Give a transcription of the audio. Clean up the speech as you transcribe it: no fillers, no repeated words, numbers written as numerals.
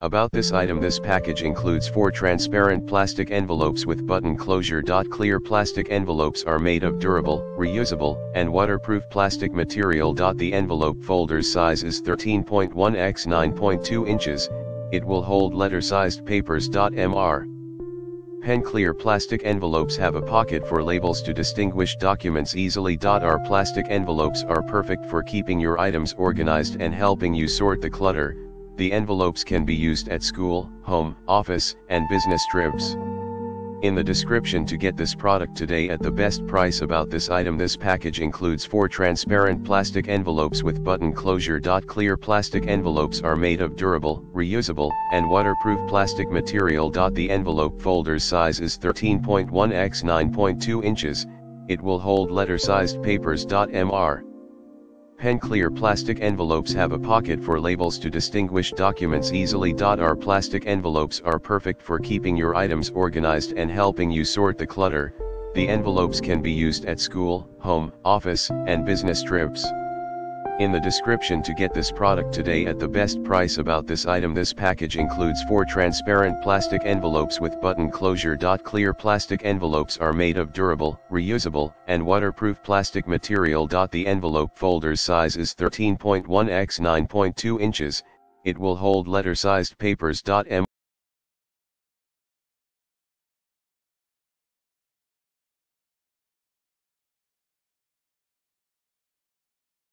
About this item: this package includes 4 transparent plastic envelopes with button closure. Clear plastic envelopes are made of durable, reusable, and waterproof plastic material. The envelope folder's size is 13.1 x 9.2 inches, it will hold letter-sized papers. Mr. Pen clear plastic envelopes have a pocket for labels to distinguish documents easily. Our plastic envelopes are perfect for keeping your items organized and helping you sort the clutter. The envelopes can be used at school, home, office, and business trips. In the description to get this product today at the best price. About this item: this package includes 4 transparent plastic envelopes with button closure. Clear plastic envelopes are made of durable, reusable, and waterproof plastic material. The envelope folder's size is 13.1 x 9.2 inches, it will hold letter-sized papers. Mr. Pen clear plastic envelopes have a pocket for labels to distinguish documents easily. Our plastic envelopes are perfect for keeping your items organized and helping you sort the clutter. The envelopes can be used at school, home, office, and business trips. In the description to get this product today at the best price. About this item: this package includes 4 transparent plastic envelopes with button closure. Clear plastic envelopes are made of durable, reusable, and waterproof plastic material. The envelope folder's size is 13.1 x 9.2 inches, it will hold letter-sized papers.